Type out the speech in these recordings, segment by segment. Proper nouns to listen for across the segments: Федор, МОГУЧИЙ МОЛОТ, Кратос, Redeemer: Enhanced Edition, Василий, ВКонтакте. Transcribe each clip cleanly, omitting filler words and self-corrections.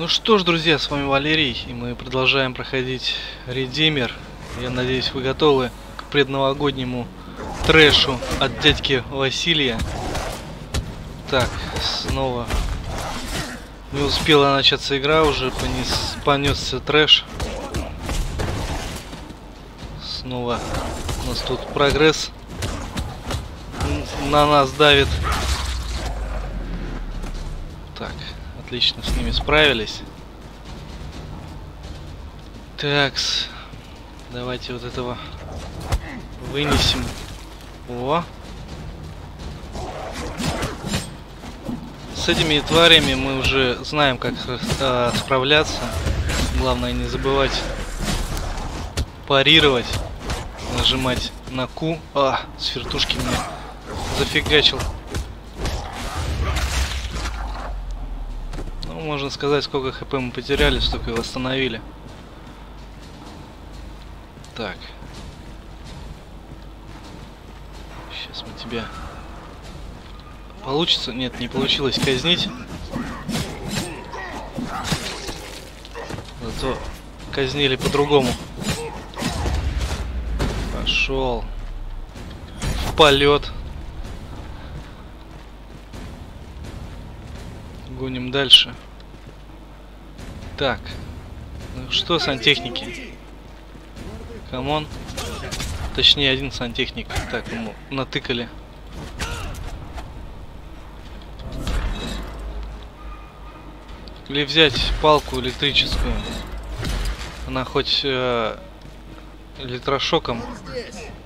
Ну что ж, друзья, с вами Валерий, и мы продолжаем проходить Redeemer. Я надеюсь, вы готовы к предновогоднему трэшу от дядьки Василия. Так, снова не успела начаться игра, уже понесся трэш. Снова у нас тут прогресс на нас давит. Так, отлично, с ними справились. Такс, давайте вот этого вынесем. О, с этими тварями мы уже знаем, как справляться. Главное не забывать парировать, нажимать на Q. А, с вертушки меня зафигачил. Ну, можно сказать, сколько хп мы потеряли, столько и восстановили. Так. Сейчас мы тебя... Получится? Нет, не получилось казнить. Зато казнили по-другому. Пошел в полет. Гоним дальше. Так. Ну что, сантехники? Камон. Точнее, один сантехник. Так, ему натыкали. Или взять палку электрическую. Она хоть электрошоком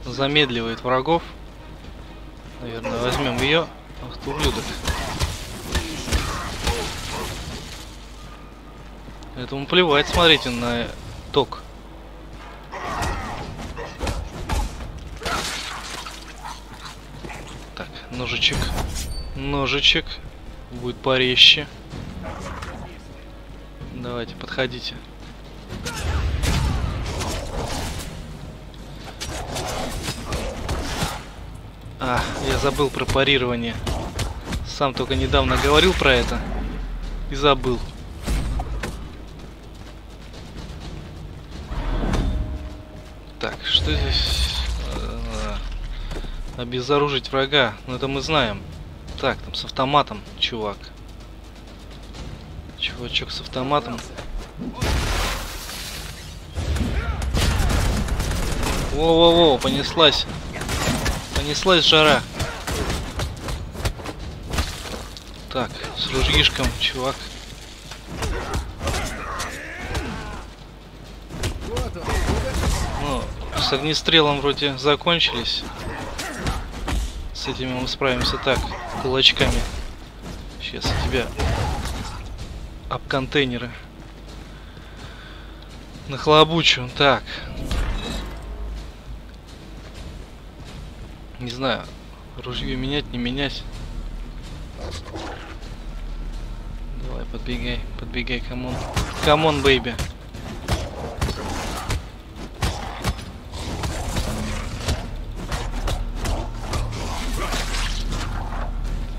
замедливает врагов. Наверное, возьмем ее. Ах ты, ублюдок. Этому плевать, смотрите, на ток. Так, ножичек. Ножичек. Будет порезче. Давайте, подходите. А, я забыл про парирование. Сам только недавно говорил про это. И забыл. Так, что здесь? Обезоружить врага. Ну это мы знаем. Так, там с автоматом, чувак. Чувачок с автоматом. Во-во-во, понеслась. Понеслась жара. Так, с ружьишком, чувак. Ну, с огнестрелом вроде закончились. С этими мы справимся так, кулачками. Сейчас у тебя... Об контейнеры нахлобучу. Так, не знаю, ружье менять, не менять. Давай, подбегай, подбегай, камон, камон, бэйби.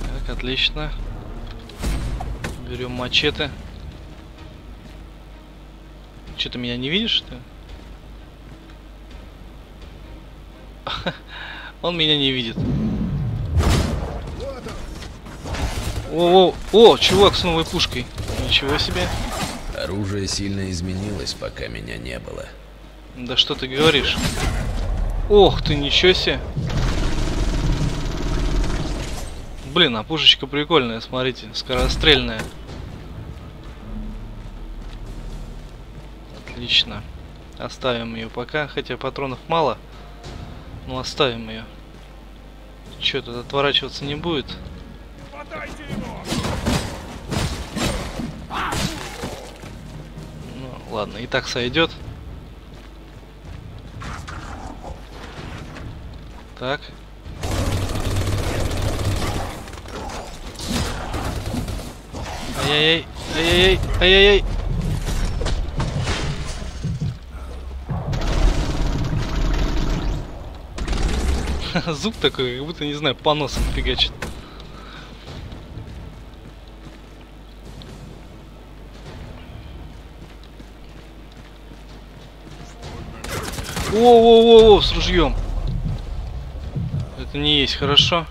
Так, отлично. Берем мачете. Че, ты меня не видишь, что ли? Он меня не видит. О, чувак с новой пушкой. Ничего себе. Оружие сильно изменилось, пока меня не было. Да что ты говоришь? Ох ты, ничего себе. Блин, а пушечка прикольная, смотрите, скорострельная. Отлично. Оставим ее пока, хотя патронов мало, но оставим ее. Че, тут отворачиваться не будет? Ну, ладно, и так сойдет. Так. Ай-яй-яй, ай-яй-яй, ай-яй-яй. Зуб такой, как будто, не знаю, по носам фигачит. О-о-о-о, с ружьем. Это не есть хорошо.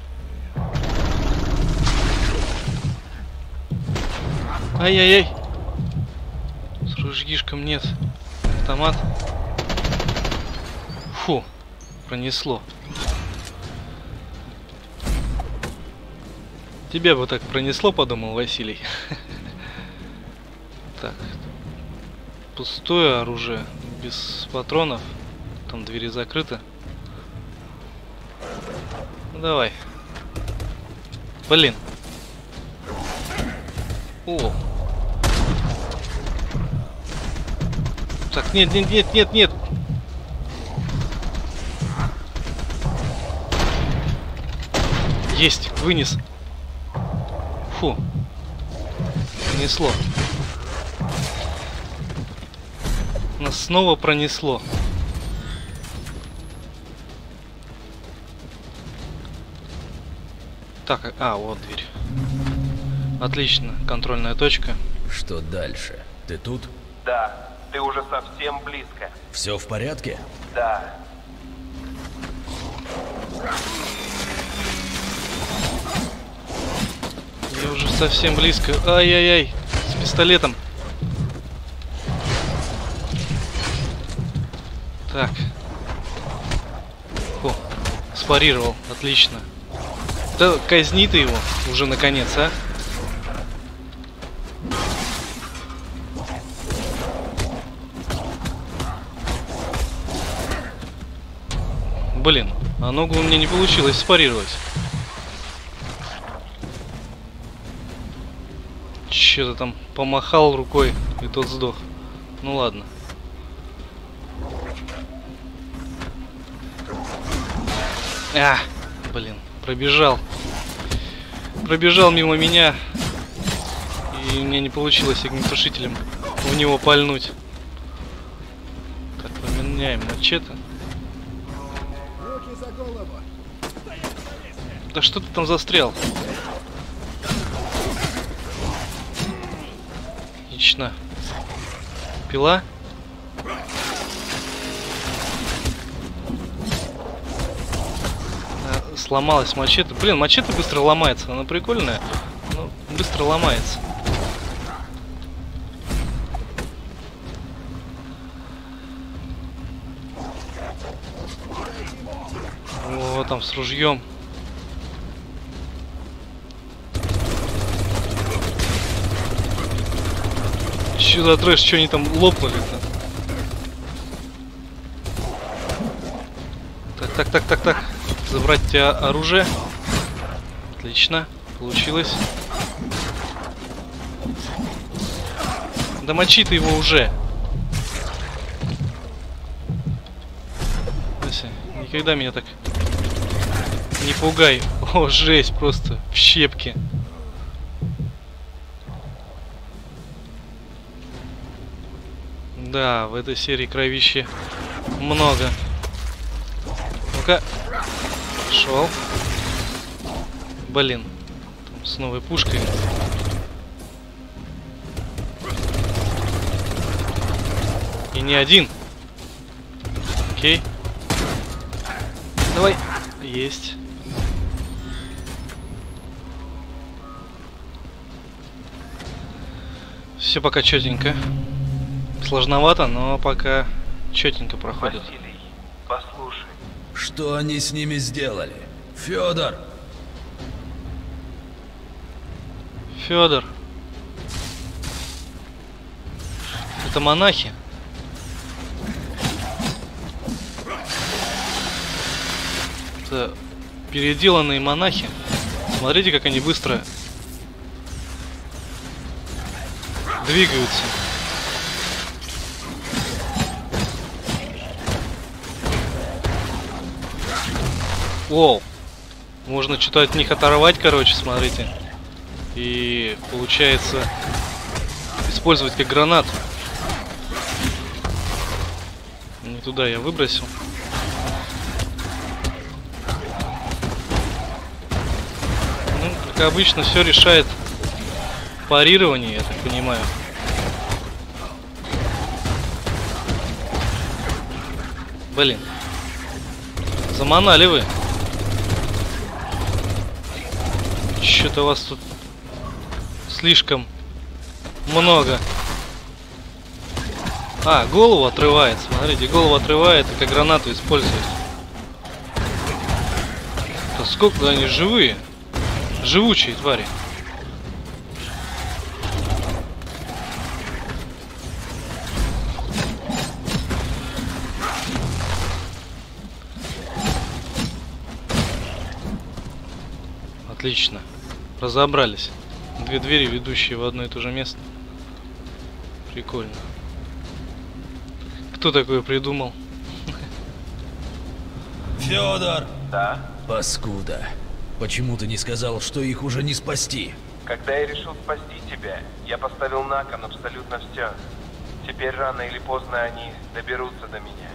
Ай-яй-яй. С ружьишком нет. Автомат. Фу, пронесло. Тебя бы так пронесло, подумал Василий. Так. Пустое оружие. Без патронов. Там двери закрыты. Ну, давай. Блин. О. Так, нет. Есть, вынес. Фу. Пронесло. Нас снова пронесло. Так, а, вот дверь. Отлично, контрольная точка. Что дальше? Ты тут? Да. Ты уже совсем близко. Все в порядке? Да. Я уже совсем близко. Ай-яй-яй. С пистолетом. Так. О, спарировал. Отлично. Да казни ты его уже наконец, а? Блин, а ногу у меня не получилось спарировать. Че-то там помахал рукой, и тот сдох. Ну ладно. А, блин, пробежал. Пробежал мимо меня. И у меня не получилось огнетушителем в него пальнуть. Так, поменяем мачете. Да что ты там застрял? Отлично. Пила. Сломалась мачете. Блин, мачете быстро ломается. Она прикольная, но быстро ломается. О, там с ружьем. Че за трэш, что они там лопнули-то? Так. Забрать у тебя оружие. Отлично. Получилось. Да мочи ты его уже. Вася, никогда меня так не пугай. О, жесть, просто в щепки. Да, в этой серии кровищи много. Ну-ка. Шел. Блин. Там с новой пушкой. И не один. Окей. Давай. Есть. Все пока четенько. Сложновато, но пока четенько проходит. Василий, послушай. Что они с ними сделали? Федор! Федор. Это монахи? Это переделанные монахи. Смотрите, как они быстро двигаются. Воу. Можно что-то от них оторвать, короче, смотрите. И получается использовать как гранату. Не туда я выбросил. Ну, как обычно, все решает парирование, я так понимаю. Блин. Заманали вы. Что-то у вас тут слишком много. А, голову отрывает. Смотрите, голову отрывает и как гранату использует. Да сколько они живые. Живучие твари. Отлично. Разобрались. Две двери, ведущие в одно и то же место. Прикольно. Кто такое придумал? Федор! Да? Паскуда. Почему ты не сказал, что их уже не спасти? Когда я решил спасти тебя, я поставил на кон абсолютно все. Теперь рано или поздно они доберутся до меня.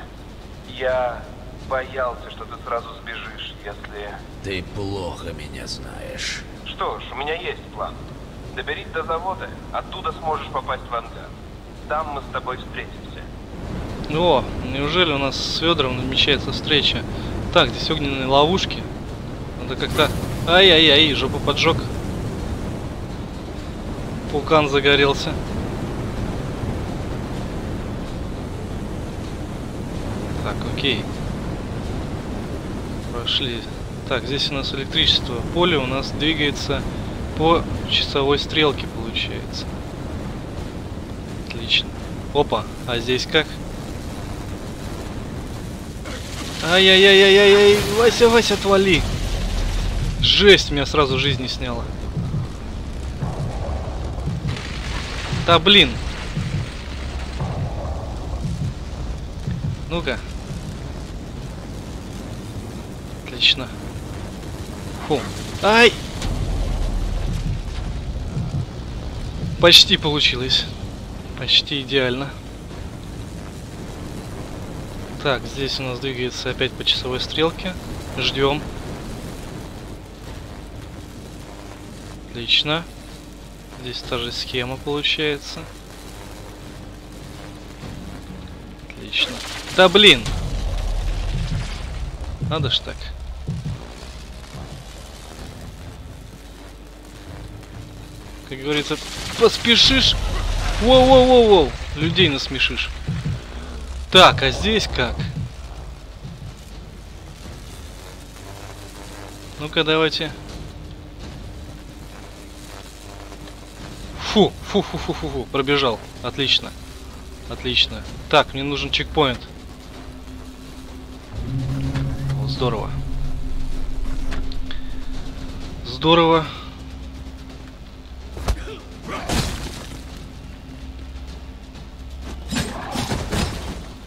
Я боялся, что ты сразу сбежишь, если... Ты плохо меня знаешь. Что ж, у меня есть план. Доберись до завода, оттуда сможешь попасть в ангар. Там мы с тобой встретимся. О, неужели у нас с Федором намечается встреча? Так, здесь огненные ловушки. Надо как-то... Ай-яй-яй, жопу поджег. Вулкан загорелся. Так, окей. Прошли. Так, здесь у нас электричество. Поле у нас двигается по часовой стрелке, получается. Отлично. Опа, а здесь как? Ай-яй-яй-яй-яй-яй, Вася, Вася, отвали! Жесть, меня сразу жизни сняло. Да блин! Ну-ка. Отлично. Фу. Ай! Почти получилось. Почти идеально. Так, здесь у нас двигается опять по часовой стрелке. Ждем. Отлично. Здесь та же схема получается. Отлично. Да блин! Надо ж так. Как говорится, поспешишь. Воу-воу-воу-воу. Людей насмешишь. Так, а здесь как? Ну-ка, давайте. Фу, фу-фу-фу-фу-фу, пробежал. Отлично. Отлично. Так, мне нужен чекпоинт. Вот, здорово. Здорово.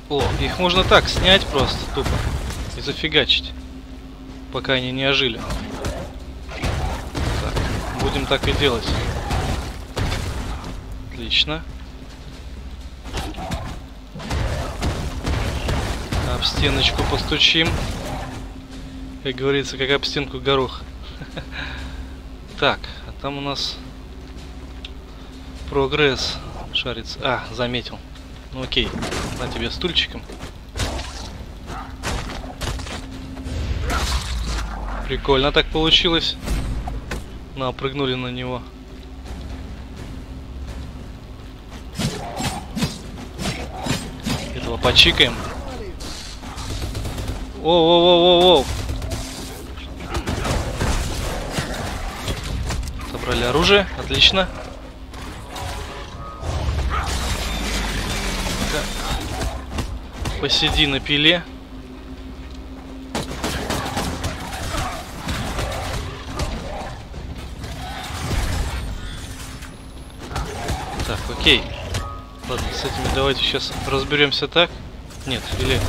О, их можно так снять просто тупо и зафигачить, пока они не ожили. Так, будем так и делать. Отлично. Об стеночку постучим. Как говорится, как об стенку горох. Так, а там у нас прогресс шарится. А, заметил. Ну окей, на тебе стульчиком. Прикольно так получилось. Напрыгнули на него. Этого почикаем. Воу-воу-воу-воу-воу. Собрали оружие, отлично. Посиди на пиле. Так, окей. Ладно, с этими давайте сейчас разберемся так. Нет, или...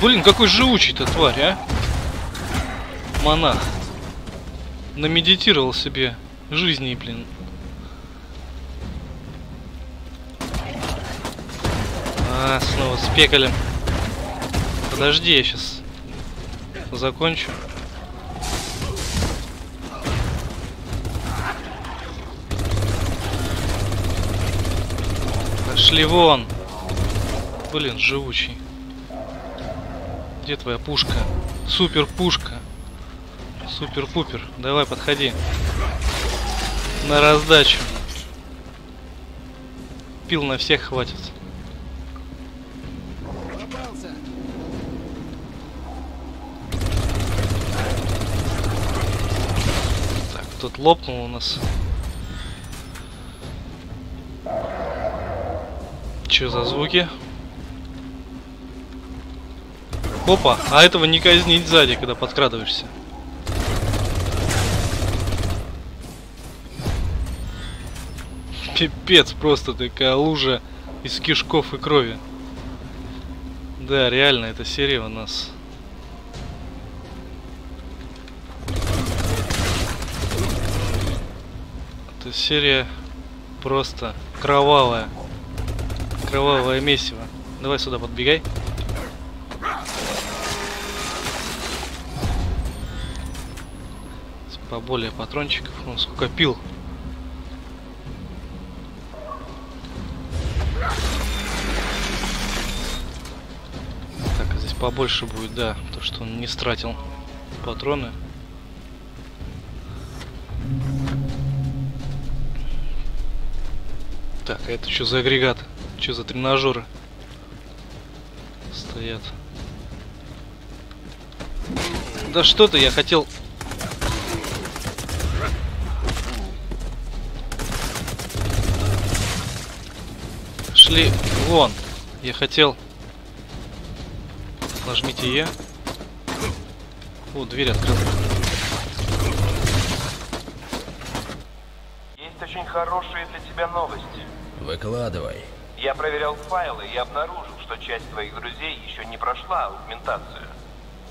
Блин, какой живучий-то тварь, а? Монах. Намедитировал себе жизни, блин. А, снова с пекалем. Подожди, я сейчас закончу. Пошли вон. Блин, живучий. Где твоя пушка? Супер пушка. Супер-пупер. Давай, подходи. На раздачу. Пил на всех хватит. Так, тут лопнул у нас. Че за звуки? Опа, а этого не казнить сзади, когда подкрадываешься. Пипец, просто такая лужа из кишков и крови. Да, реально, эта серия у нас. Эта серия просто кровавая. Кровавое месиво. Давай сюда подбегай. Поболее патрончиков. Он сколько пил. Так, а здесь побольше будет, да. То, что он не стратил патроны. Так, а это что за агрегат? Что за тренажеры стоят? Да что ты, я хотел... Шли вон. Я хотел... Нажмите Е. О, дверь открыта. Есть очень хорошие для тебя новости. Выкладывай. Я проверял файлы и обнаружил, что часть твоих друзей еще не прошла аугментацию.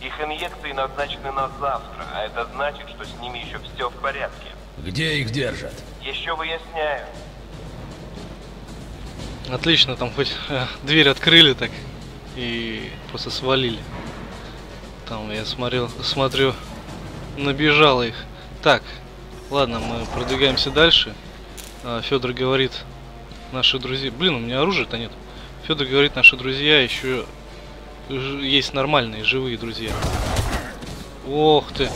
Их инъекции назначены на завтра, а это значит, что с ними еще все в порядке. Где их держат? Еще выясняю. Отлично, там хоть дверь открыли так и просто свалили. Там я смотрю, набежало их. Так, ладно, мы продвигаемся дальше. Федор говорит... Наши друзья... Блин, у меня оружия-то нет. Федор говорит, наши друзья еще... Есть нормальные, живые друзья. Ох ты.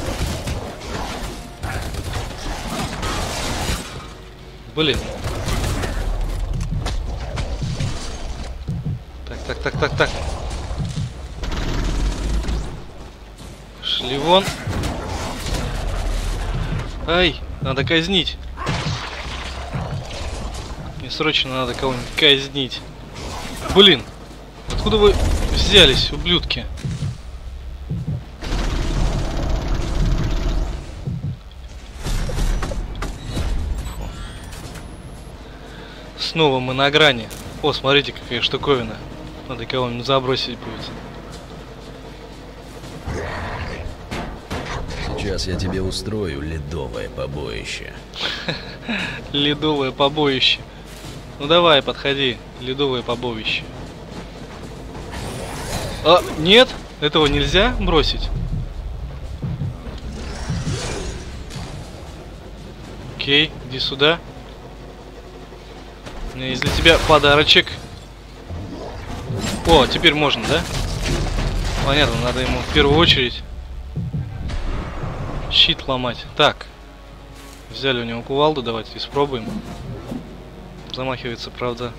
Блин. Так. Шли вон. Ай, надо казнить. Мне срочно надо кого-нибудь казнить. Блин, откуда вы взялись, ублюдки? Фу. Снова мы на грани. О, смотрите, какая штуковина. Надо кого-нибудь забросить будет. Сейчас я тебе устрою ледовое побоище. Ледовое побоище. Ну давай, подходи, ледовое побоище. А, нет, этого нельзя бросить. Окей, иди сюда. У меня есть для тебя подарочек. О, теперь можно, да? Понятно, надо ему в первую очередь щит ломать. Так, взяли у него кувалду, давайте испробуем. Замахивается, правда,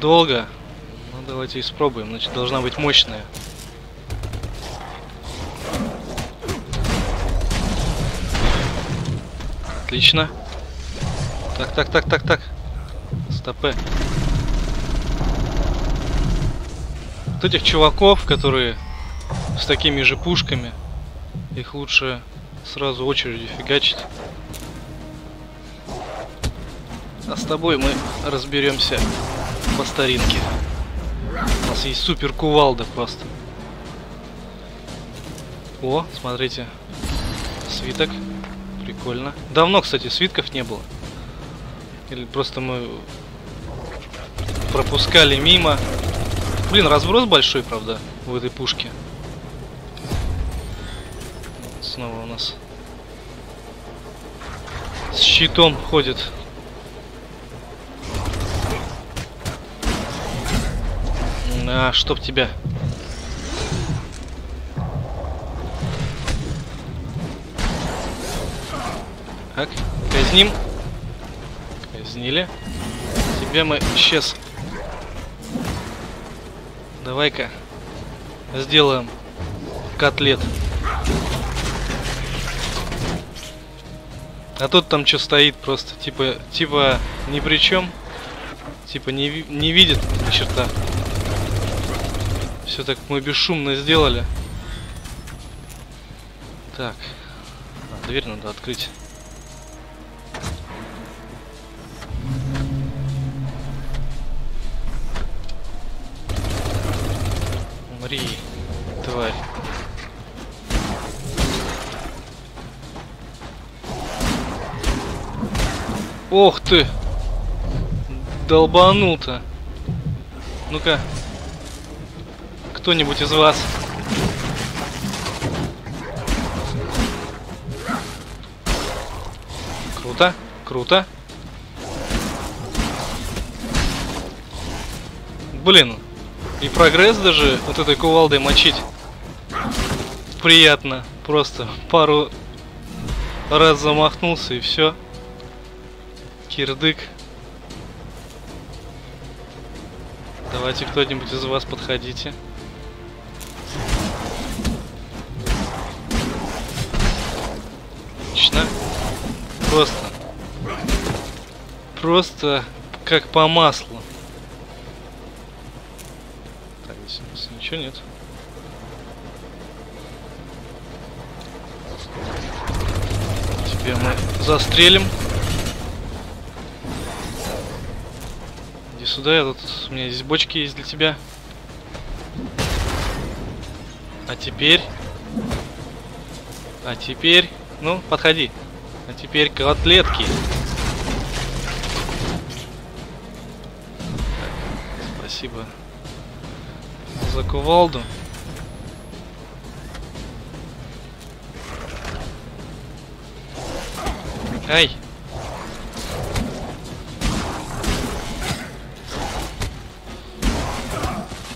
долго. Ну, давайте испробуем. Значит, должна быть мощная. Отлично. Так. Стопэ. Вот этих чуваков, которые с такими же пушками, их лучше сразу очередью фигачить. А с тобой мы разберемся по старинке. У нас есть супер кувалда просто. О, смотрите. Свиток. Прикольно. Давно, кстати, свитков не было. Или просто мы пропускали мимо. Блин, разброс большой, правда, в этой пушке. Снова у нас с щитом ходит. А, чтоб тебя. Так, казним. Казнили. Тебя мы сейчас... Давай-ка сделаем котлет. А тот там что стоит, просто типа ни при чем, типа не видит ни черта. Все так мы бесшумно сделали. Так, дверь надо открыть. Умри, тварь. Ох ты! Долбанул-то! Ну-ка! Кто-нибудь из вас! Круто! Круто! Блин! И прогресс даже вот этой кувалдой мочить приятно. Просто пару раз замахнулся и все. Кирдык. Давайте кто-нибудь из вас подходите. Отлично. Просто как по маслу. Так, здесь ничего нет. Теперь мы застрелим. Сюда, я тут, у меня здесь бочки есть для тебя. А теперь, ну, подходи. А теперь котлетки. Так, спасибо за кувалду. Ай!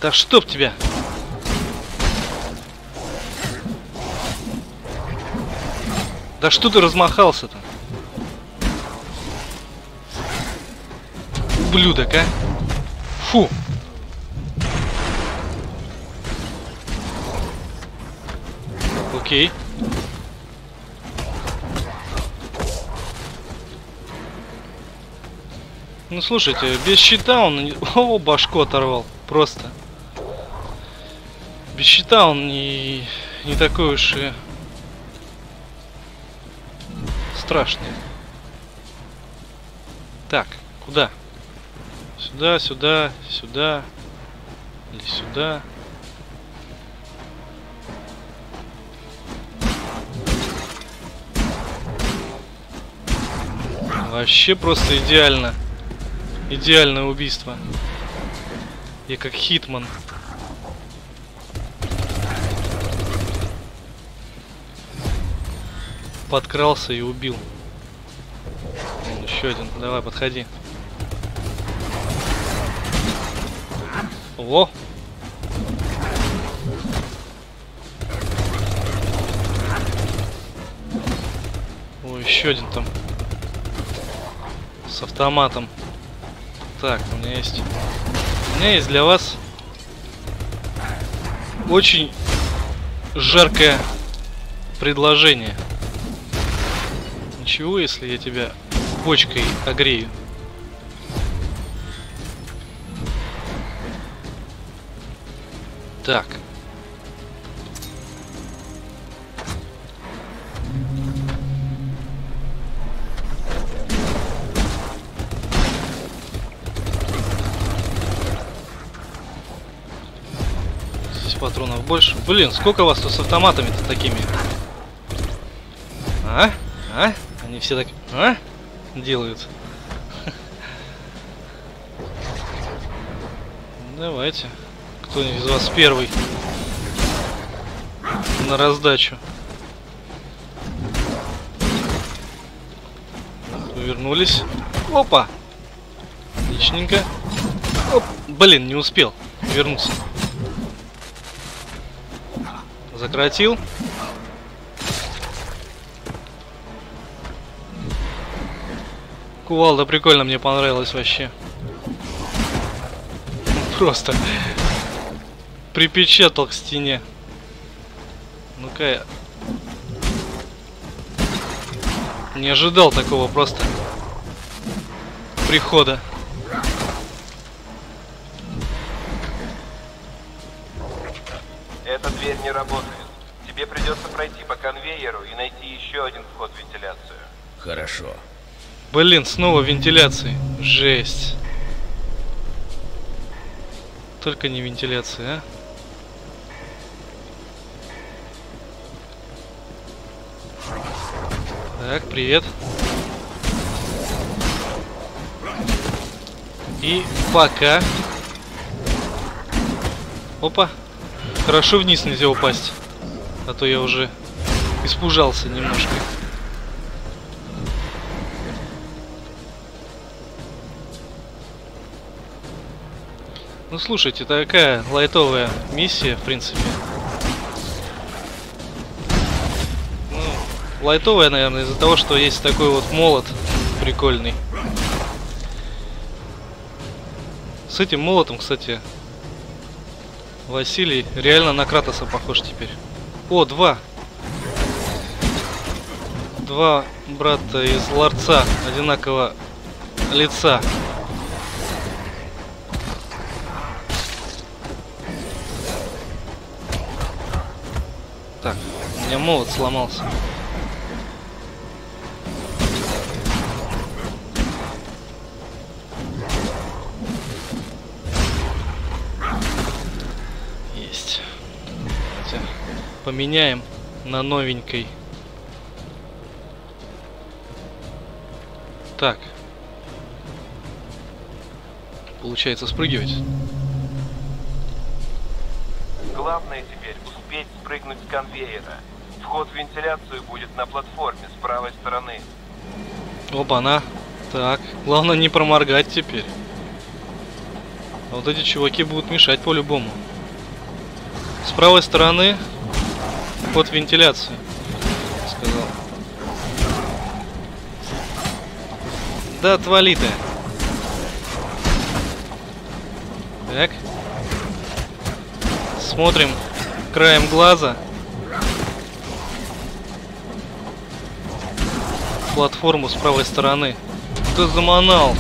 Да чтоб тебя! Да что ты размахался-то? Ублюдок, а? Фу! Окей. Ну слушайте, без щита он... О, башку оторвал. Просто. Без щита он не такой уж и страшный. Так, куда? Сюда, сюда, сюда. Или сюда. Вообще просто идеально. Идеальное убийство. Я как хитман. Подкрался и убил. Вон, еще один. Давай, подходи. О! О, еще один там. С автоматом. Так, у меня есть. У меня есть для вас очень жаркое предложение. Ничего, если я тебя бочкой огрею. Так. Здесь патронов больше. Блин, сколько вас тут с автоматами-то такими? А? А? Они все так, а? Делают. Давайте. Кто-нибудь из вас первый на раздачу. Повернулись. Опа! Отличненько. Оп. Блин, не успел. вернуться. Закратил. Кувалда прикольно, мне понравилось вообще. Просто припечатал к стене. Ну-ка я... Не ожидал такого просто прихода. Эта дверь не работает. Тебе придется пройти по конвейеру и найти еще один вход в вентиляцию. Хорошо. Блин, снова вентиляции. Жесть. Только не вентиляция, а? Так, привет. И пока. Опа. Хорошо, вниз нельзя упасть. А то я уже испужался немножко. Ну, слушайте, такая лайтовая миссия, в принципе. Лайтовая, наверное, из-за того, что есть такой вот молот прикольный. С этим молотом, кстати, Василий реально на Кратоса похож теперь. О, два! Два брата из ларца одинаково лица. Так, у меня молот сломался. Поменяем на новенькой. Так. Получается спрыгивать. Главное теперь успеть спрыгнуть с конвейера. Вход в вентиляцию будет на платформе с правой стороны. Опа-на. Так. Главное не проморгать теперь. А вот эти чуваки будут мешать по-любому. С правой стороны... Под вентиляцию, сказал. Да отвали ты. Так. Смотрим краем глаза. Платформу с правой стороны. Кто заманал?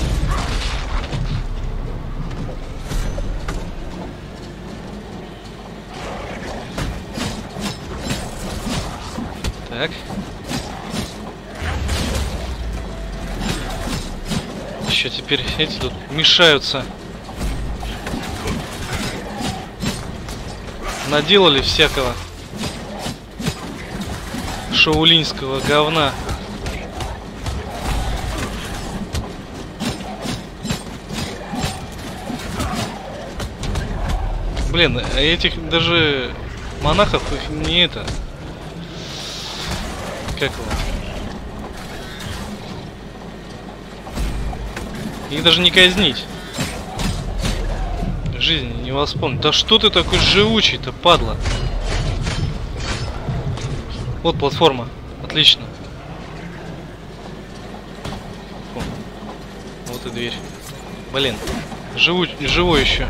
Так. Еще теперь эти тут мешаются. Наделали всякого шаулинского говна. Блин, этих даже монахов их не это... Как его? Их даже не казнить. Жизнь не воспомнит. Да что ты такой живучий-то, падла? Вот платформа. Отлично. Фу. Вот и дверь. Блин. Живой еще.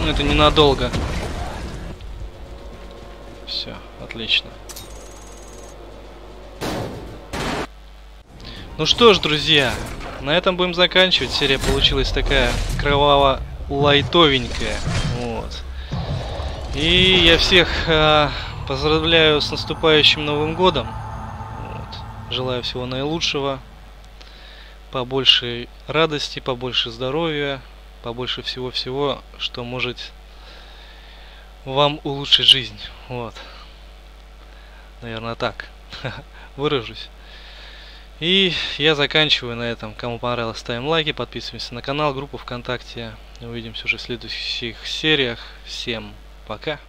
Ну, это ненадолго. Все, отлично. Ну что ж, друзья, на этом будем заканчивать. Серия получилась такая кроваво-лайтовенькая. Вот. И я всех поздравляю с наступающим Новым годом. Вот. Желаю всего наилучшего. Побольше радости, побольше здоровья, побольше всего-всего, что может вам улучшить жизнь. Вот. Наверное, так выражусь. И я заканчиваю на этом. Кому понравилось, ставим лайки, подписываемся на канал, группу ВКонтакте. Увидимся уже в следующих сериях. Всем пока.